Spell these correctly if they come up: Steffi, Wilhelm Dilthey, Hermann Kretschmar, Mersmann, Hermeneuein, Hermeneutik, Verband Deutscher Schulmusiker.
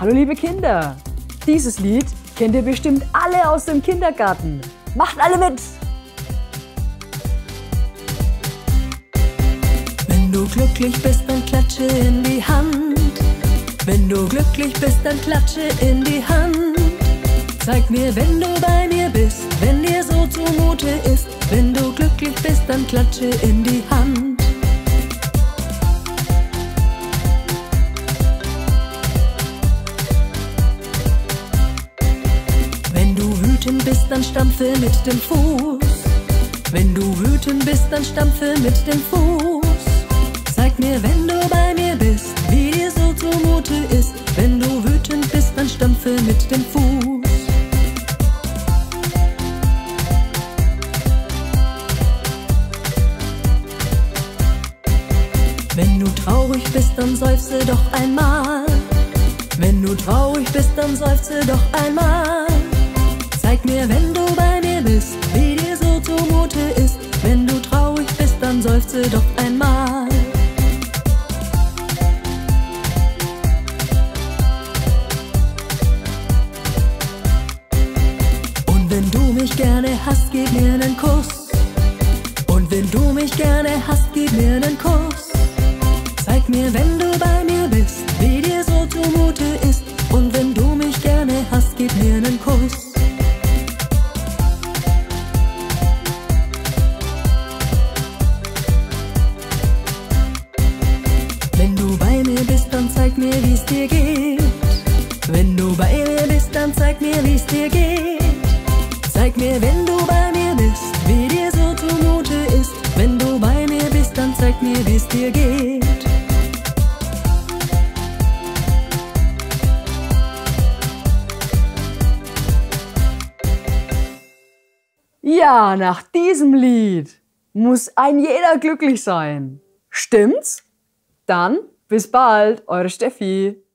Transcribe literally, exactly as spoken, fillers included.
Hallo liebe Kinder, dieses Lied kennt ihr bestimmt alle aus dem Kindergarten. Macht alle mit! Wenn du glücklich bist, dann klatsche in die Hand. Wenn du glücklich bist, dann klatsche in die Hand. Zeig mir, wenn du bei mir bist, wenn dir so zumute ist. Wenn du glücklich bist, dann klatsche in die Hand. Wenn du wütend bist, dann stampfe mit dem Fuß. Wenn du wütend bist, dann stampfe mit dem Fuß. Zeig mir, wenn du bei mir bist, wie dir so zumute ist. Wenn du wütend bist, dann stampfe mit dem Fuß. Wenn du traurig bist, dann seufze doch einmal. Wenn du traurig bist, dann seufze doch einmal. Zeig mir, wenn du bei mir bist, wie dir so zumute ist. Wenn du traurig bist, dann seufze doch einmal. Und wenn du mich gerne hast, gib mir einen Kuss. Und wenn du mich gerne hast, gib mir einen Kuss. Zeig mir, wenn du bei mir bist, wie dir so zumute ist. Und wenn du mich gerne hast, gib mir einen Kuss. Wenn du bei mir bist, dann zeig mir, wie es dir geht. Wenn du bei mir bist, dann zeig mir, wie es dir geht. Zeig mir, wenn du bei mir bist, wie dir so zumute ist. Wenn du bei mir bist, dann zeig mir, wie es dir geht. Ja, nach diesem Lied muss ein jeder glücklich sein. Stimmt's? Dann bis bald, eure Steffi.